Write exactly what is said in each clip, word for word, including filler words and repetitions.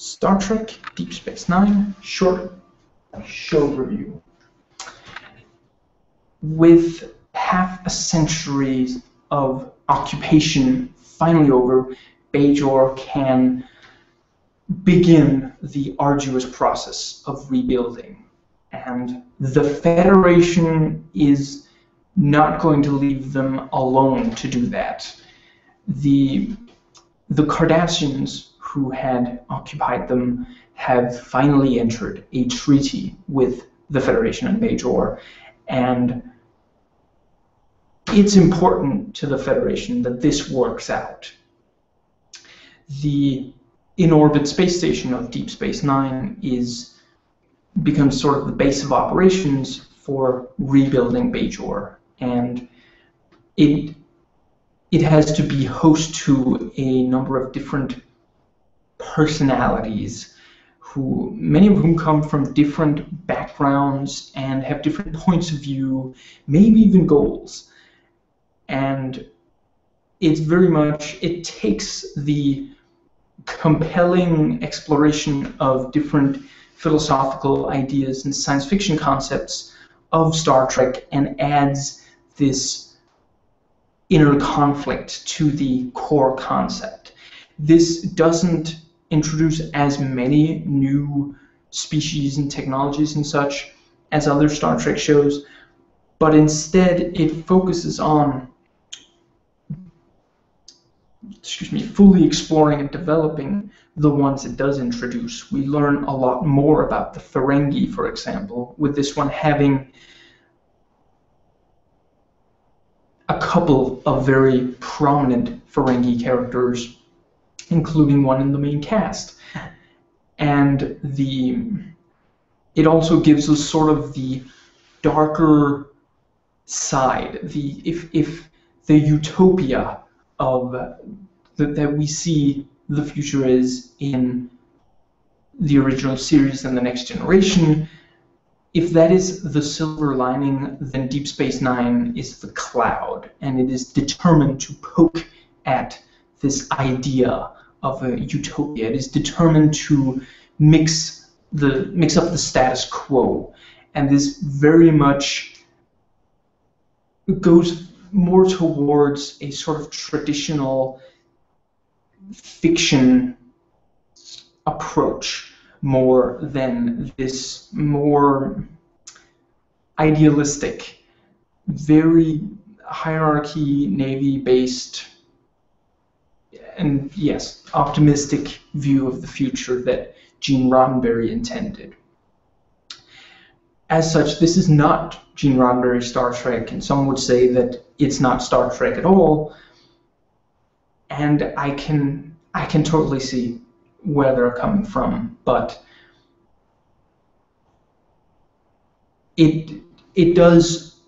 Star Trek, Deep Space Nine, short show review. With half a century of occupation finally over, Bajor can begin the arduous process of rebuilding. And the Federation is not going to leave them alone to do that. The, the Cardassians, who had occupied them, have finally entered a treaty with the Federation and Bajor, and it's important to the Federation that this works out. The in-orbit space station of Deep Space Nine is becomes sort of the base of operations for rebuilding Bajor, and it it has to be host to a number of different personalities, who many of whom come from different backgrounds and have different points of view, maybe even goals. And it's very much, it takes the compelling exploration of different philosophical ideas and science fiction concepts of Star Trek and adds this inner conflict to the core concept. This doesn't introduce as many new species and technologies and such as other Star Trek shows, but instead it focuses on excuse me, fully exploring and developing the ones it does introduce. We learn a lot more about the Ferengi, for example, with this one having a couple of very prominent Ferengi characters, including one in the main cast. And the it also gives us sort of the darker side, the if if the utopia of that that we see the future is in the original series and the Next Generation. If that is the silver lining, then Deep Space Nine is the cloud, and it is determined to poke at this idea of a utopia. It is determined to mix the mix up the status quo, and this very much goes more towards a sort of traditional fiction approach more than this more idealistic, very hierarchy, Navy-based, and yes, optimistic view of the future that Gene Roddenberry intended. As such, this is not Gene Roddenberry's Star Trek, and some would say that it's not Star Trek at all. And I can I can totally see where they're coming from, but it it does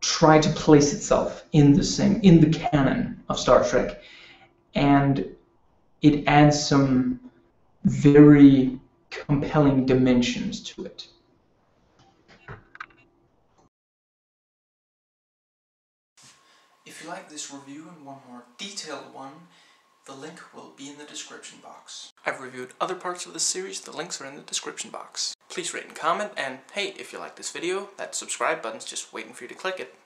try to place itself in the same in the canon of Star Trek, and it adds some very compelling dimensions to it. If you like this review and want more detailed one, the link will be in the description box. I've reviewed other parts of this series, the links are in the description box. Please rate and comment, and hey, if you like this video, that subscribe button's just waiting for you to click it.